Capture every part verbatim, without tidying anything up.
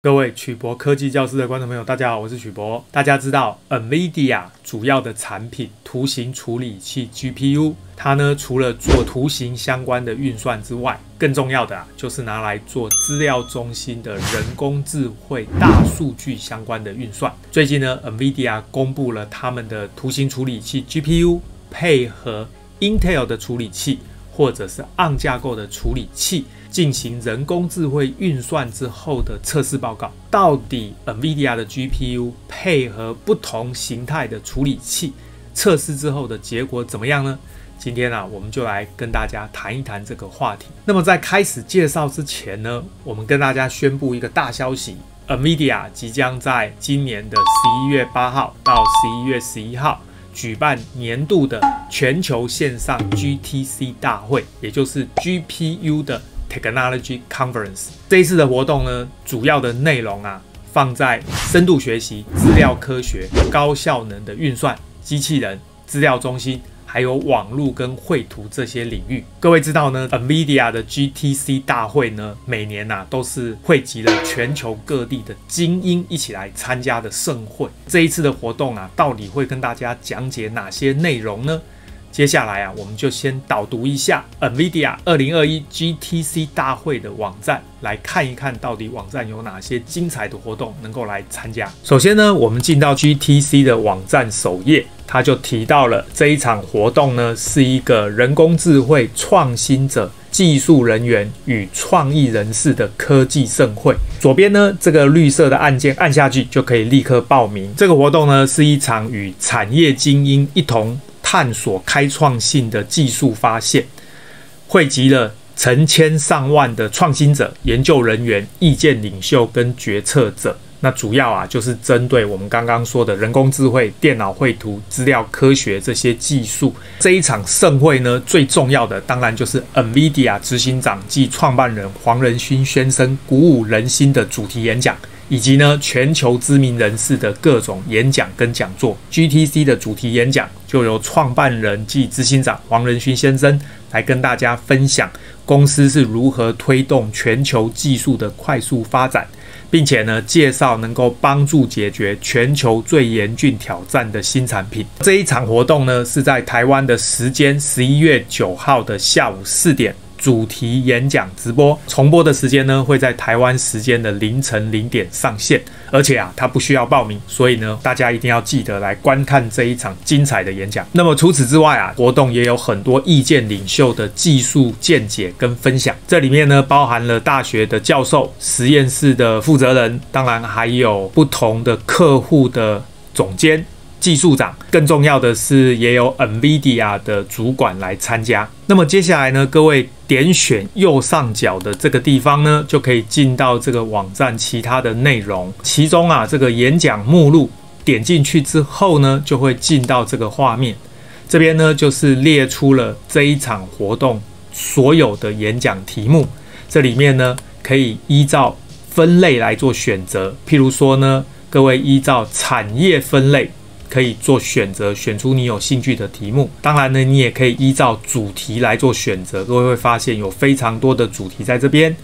各位曲博科技教室的观众朋友，大家好，我是曲博。大家知道 NVIDIA 主要的产品图形处理器 G P U， 它呢除了做图形相关的运算之外，更重要的啊就是拿来做资料中心的人工智慧、大数据相关的运算。最近呢 ，NVIDIA 公布了他们的图形处理器 G P U 配合 Intel 的处理器，或者是 Arm 架构的处理器进行人工智慧运算之后的测试报告。到底 NVIDIA 的 G P U 配合不同形态的处理器测试之后的结果怎么样呢？今天啊，我们就来跟大家谈一谈这个话题。那么在开始介绍之前呢，我们跟大家宣布一个大消息 ：NVIDIA 即将在今年的十一月八号到十一月十一号。举办年度的全球线上 G T C 大会，也就是 G P U 的 Technology Conference。这一次的活动呢，主要的内容啊，放在深度学习、资料科学、高效能的运算、机器人、资料中心，还有网络跟绘图这些领域。各位知道呢 ，NVIDIA 的 G T C 大会呢，每年啊都是汇集了全球各地的精英一起来参加的盛会。这一次的活动啊，到底会跟大家讲解哪些内容呢？接下来啊，我们就先导读一下 NVIDIA 二零二一 G T C 大会的网站，来看一看到底网站有哪些精彩的活动能够来参加。首先呢，我们进到 G T C 的网站首页。他就提到了这一场活动呢，是一个人工智慧创新者、技术人员与创意人士的科技盛会。左边呢，这个绿色的按键按下去就可以立刻报名。这个活动呢，是一场与产业精英一同探索开创性的技术发现，汇集了成千上万的创新者、研究人员、意见领袖跟决策者。那主要啊，就是针对我们刚刚说的人工智慧、电脑绘图、资料科学这些技术。这一场盛会呢，最重要的当然就是 NVIDIA 执行长暨创办人黄仁勋先生鼓舞人心的主题演讲，以及呢全球知名人士的各种演讲跟讲座。G T C 的主题演讲就由创办人暨执行长黄仁勋先生来跟大家分享公司是如何推动全球技术的快速发展，并且呢，介绍能够帮助解决全球最严峻挑战的新产品。这一场活动呢，是在台湾的时间十一月九号的下午四点，主题演讲直播。重播的时间呢，会在台湾时间的凌晨零点上线。而且啊，它不需要报名，所以呢，大家一定要记得来观看这一场精彩的演讲。那么除此之外啊，活动也有很多意见领袖的技术见解跟分享。这里面呢，包含了大学的教授、实验室的负责人，当然还有不同的客户的总监、技术长，更重要的是也有 NVIDIA 的主管来参加。那么接下来呢，各位点选右上角的这个地方呢，就可以进到这个网站其他的内容。其中啊，这个演讲目录点进去之后呢，就会进到这个画面。这边呢，就是列出了这一场活动所有的演讲题目。这里面呢，可以依照分类来做选择。譬如说呢，各位依照产业分类，可以做选择，选出你有兴趣的题目。当然呢，你也可以依照主题来做选择。各位会发现有非常多的主题在这边。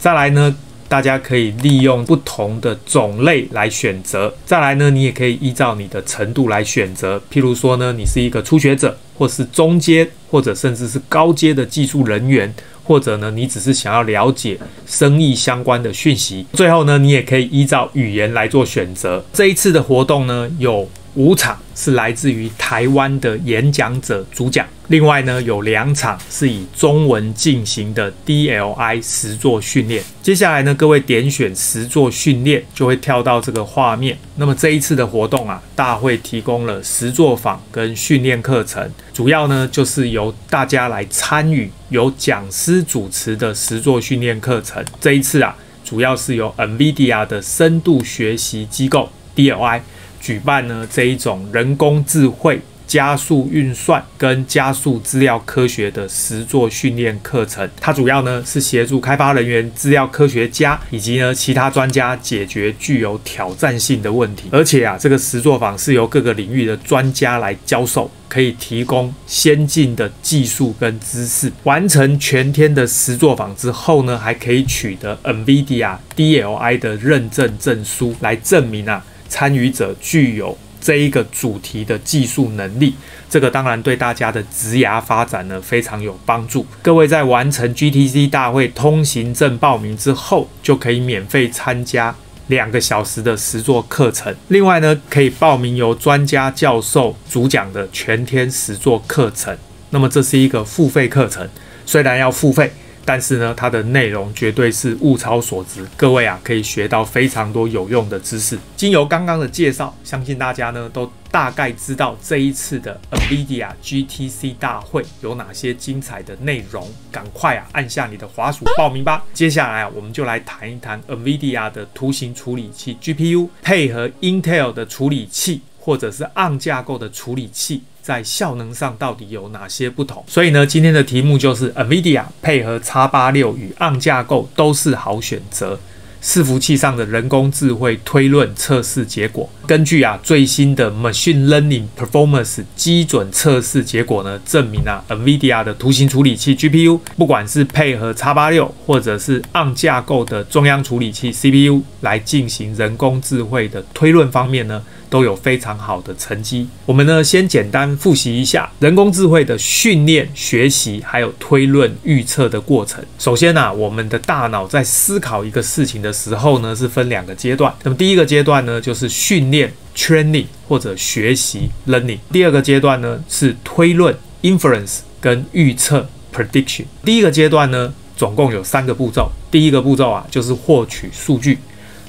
再来呢，大家可以利用不同的种类来选择。再来呢，你也可以依照你的程度来选择。譬如说呢，你是一个初学者，或是中阶，或者甚至是高阶的技术人员，或者呢，你只是想要了解生意相关的讯息。最后呢，你也可以依照语言来做选择。这一次的活动呢，有五场是来自于台湾的演讲者主讲，另外呢有两场是以中文进行的 D L I 实作训练。接下来呢，各位点选实作训练，就会跳到这个画面。那么这一次的活动啊，大会提供了实作坊跟训练课程，主要呢就是由大家来参与由讲师主持的实作训练课程。这一次啊，主要是由 NVIDIA 的深度学习机构 D L I。举办呢这一种人工智慧加速运算跟加速资料科学的实作训练课程。它主要呢是协助开发人员、资料科学家以及呢其他专家解决具有挑战性的问题。而且啊，这个实作坊是由各个领域的专家来教授。 可以提供先进的技术跟知识。完成全天的实作坊之后呢，还可以取得 NVIDIA D L I 的认证证书，来证明啊参与者具有这一个主题的技术能力。这个当然对大家的职涯发展呢非常有帮助。各位在完成 G T C 大会通行证报名之后，就可以免费参加 两个小时的实作课程，另外呢，可以报名由专家教授主讲的全天实作课程。那么这是一个付费课程，虽然要付费，但是呢，它的内容绝对是物超所值。各位啊，可以学到非常多有用的知识。经由刚刚的介绍，相信大家呢都 大概知道这一次的 NVIDIA G T C 大会有哪些精彩的内容，赶快啊按下你的滑鼠报名吧。接下来啊，我们就来谈一谈 NVIDIA 的图形处理器 G P U 配合 Intel 的处理器或者是 Arm 架构的处理器， 在效能上到底有哪些不同？所以呢，今天的题目就是 NVIDIA 配合 X 八十六与 Arm 架构都是好选择。 伺服器上的人工智慧推论测试结果，根据啊最新的 Machine Learning Performance 基准测试结果呢，证明啊 NVIDIA 的图形处理器 G P U， 不管是配合 X 八十六或者是 Arm 架构的中央处理器 C P U 来进行人工智慧的推论方面呢，都有非常好的成绩。我们呢先简单复习一下人工智慧的训练、学习还有推论预测的过程。首先啊，我们的大脑在思考一个事情的 的时候呢，是分两个阶段。那么第一个阶段呢，就是训练 （training） 或者学习 （learning）。第二个阶段呢，是推论 （inference） 跟预测 （prediction）。第一个阶段呢，总共有三个步骤。第一个步骤啊，就是获取数据。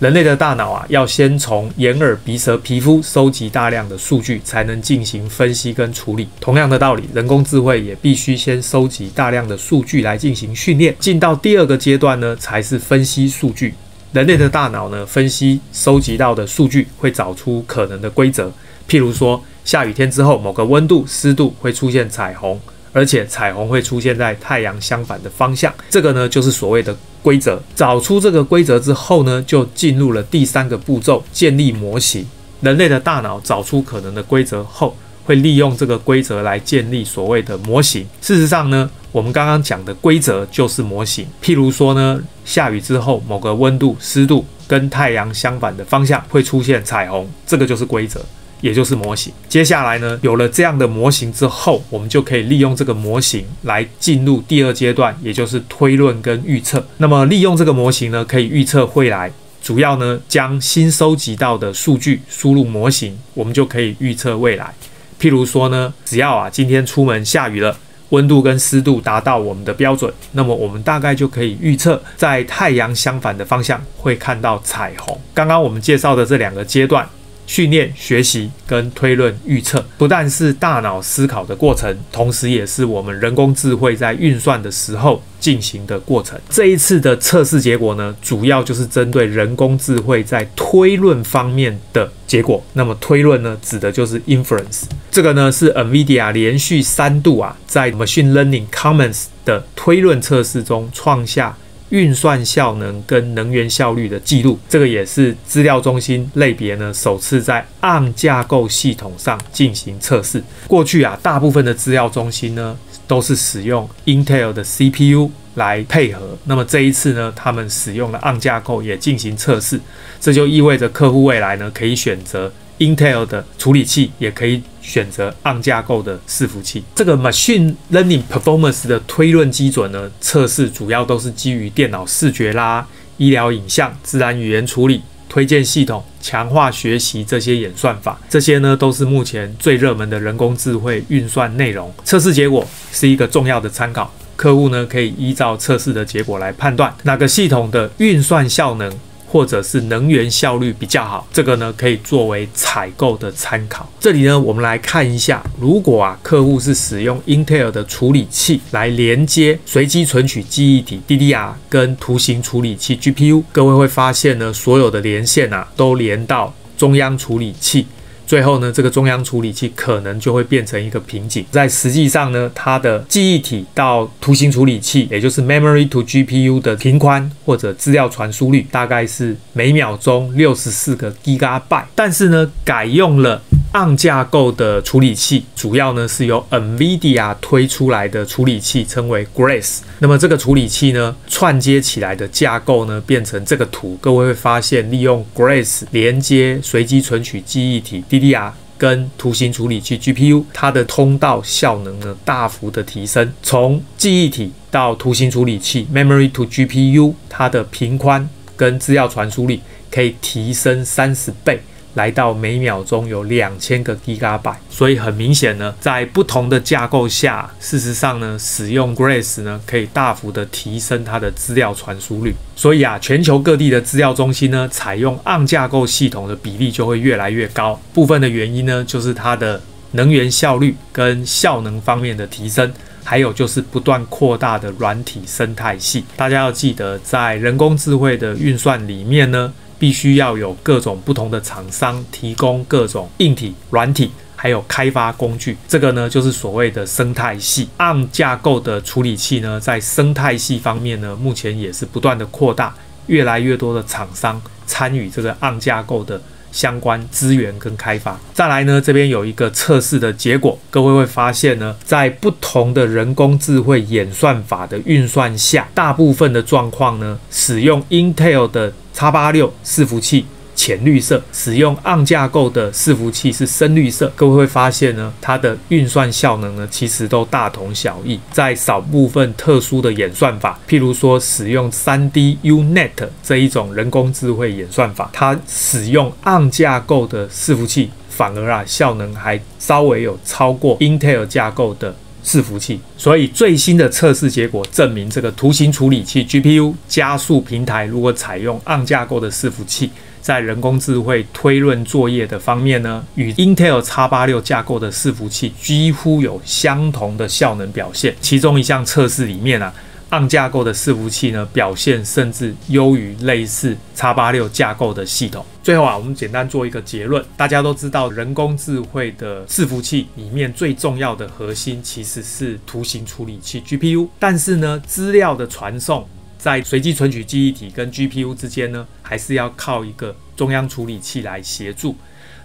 人类的大脑啊，要先从眼、耳、鼻、舌、皮肤收集大量的数据，才能进行分析跟处理。同样的道理，人工智慧也必须先收集大量的数据来进行训练。进到第二个阶段呢，才是分析数据。人类的大脑呢，分析收集到的数据，会找出可能的规则。譬如说，下雨天之后，某个温度、湿度会出现彩虹，而且彩虹会出现在太阳相反的方向。这个呢，就是所谓的 规则。找出这个规则之后呢，就进入了第三个步骤，建立模型。人类的大脑找出可能的规则后，会利用这个规则来建立所谓的模型。事实上呢，我们刚刚讲的规则就是模型。譬如说呢，下雨之后某个温度、湿度跟太阳相反的方向会出现彩虹，这个就是规则， 也就是模型。接下来呢，有了这样的模型之后，我们就可以利用这个模型来进入第二阶段，也就是推论跟预测。那么利用这个模型呢，可以预测未来，主要呢将新收集到的数据输入模型，我们就可以预测未来。譬如说呢，只要啊今天出门下雨了， 温度跟湿度达到我们的标准，那么我们大概就可以预测，在太阳相反的方向会看到彩虹。刚刚我们介绍的这两个阶段， 训练、学习跟推论、预测，不但是大脑思考的过程，同时也是我们人工智慧在运算的时候进行的过程。这一次的测试结果呢，主要就是针对人工智慧在推论方面的结果。那么推论呢，指的就是 inference。这个呢是 NVIDIA 连续三度啊，在 Machine Learning Commons 的推论测试中创下 运算效能跟能源效率的记录，这个也是资料中心类别呢首次在 Arm 架构系统上进行测试。过去啊，大部分的资料中心呢都是使用 Intel 的 C P U 来配合，那么这一次呢，他们使用了 Arm 架构也进行测试，这就意味着客户未来呢可以选择 Intel 的处理器，也可以选择 Arm 架构的伺服器。这个 Machine Learning Performance 的推论基准呢，测试主要都是基于电脑视觉啦、医疗影像、自然语言处理、推荐系统、强化学习这些演算法。这些呢，都是目前最热门的人工智慧运算内容。测试结果是一个重要的参考，客户呢可以依照测试的结果来判断哪个系统的运算效能 或者是能源效率比较好，这个呢可以作为采购的参考。这里呢，我们来看一下，如果啊客户是使用 Intel 的处理器来连接随机存取记忆体 D D R 跟图形处理器 G P U， 各位会发现呢，所有的连线啊都连到中央处理器，最后呢，这个中央处理器可能就会变成一个瓶颈。在实际上呢，它的记忆体到图形处理器，也就是 memory to G P U 的频宽或者资料传输率，大概是每秒钟六十四个 Gigabyte。但是呢，改用了 A R M 架构的处理器，主要呢是由 NVIDIA 推出来的处理器，称为 Grace。那么这个处理器呢，串接起来的架构呢，变成这个图。各位会发现，利用 Grace 连接随机存取记忆体 D D R 跟图形处理器 G P U， 它的通道效能呢大幅的提升，从记忆体到图形处理器 Memory to G P U， 它的频宽跟资料传输率可以提升三十倍，来到每秒钟有两千个 Gigabyte。 所以很明显呢，在不同的架构下，事实上呢，使用 Grace 呢可以大幅的提升它的资料传输率。所以啊，全球各地的资料中心呢，采用 A R M 架构系统的比例就会越来越高。部分的原因呢，就是它的能源效率跟效能方面的提升，还有就是不断扩大的软体生态系。大家要记得，在人工智慧的运算里面呢，必须要有各种不同的厂商提供各种硬体、软体，还有开发工具。这个呢，就是所谓的生态系。A R M 架构的处理器呢，在生态系方面呢，目前也是不断的扩大，越来越多的厂商参与这个 A R M 架构的相关资源跟开发。再来呢，这边有一个测试的结果，各位会发现呢，在不同的人工智慧演算法的运算下，大部分的状况呢，使用 Intel 的 X 八六 伺服器浅绿色，使用 A R M 架构的伺服器是深绿色。各位会发现呢，它的运算效能呢，其实都大同小异。在少部分特殊的演算法，譬如说使用 三 D U net 这一种人工智慧演算法，它使用 A R M 架构的伺服器，反而啊效能还稍微有超过 Intel 架构的伺服器。所以最新的测试结果证明，这个图形处理器 G P U 加速平台如果采用 A R M 架构的伺服器，在人工智慧推论作业的方面呢，与 Intel X 八六 架构的伺服器几乎有相同的效能表现。其中一项测试里面啊， A R M 架构的伺服器呢，表现甚至优于类似 X 八六 架构的系统。最后啊，我们简单做一个结论。大家都知道，人工智慧的伺服器里面最重要的核心其实是图形处理器 G P U， 但是呢，资料的传送在随机存取记忆体跟 G P U 之间呢，还是要靠一个中央处理器来协助。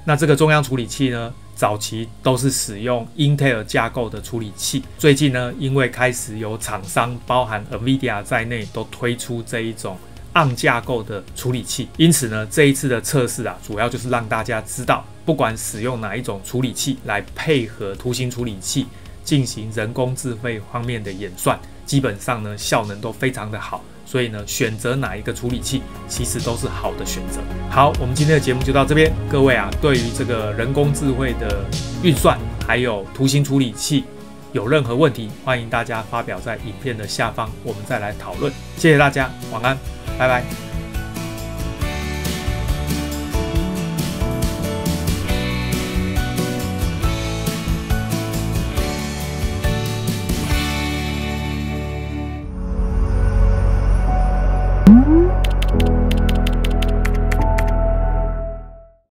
那这个中央处理器呢，早期都是使用 Intel 架构的处理器。最近呢，因为开始有厂商，包含 NVIDIA 在内，都推出这一种 A R M 架构的处理器。因此呢，这一次的测试啊，主要就是让大家知道，不管使用哪一种处理器来配合图形处理器进行人工智慧方面的演算，基本上呢，效能都非常的好，所以呢，选择哪一个处理器其实都是好的选择。好，我们今天的节目就到这边。各位啊，对于这个人工智慧的运算，还有图形处理器有任何问题，欢迎大家发表在影片的下方，我们再来讨论。谢谢大家，晚安，拜拜。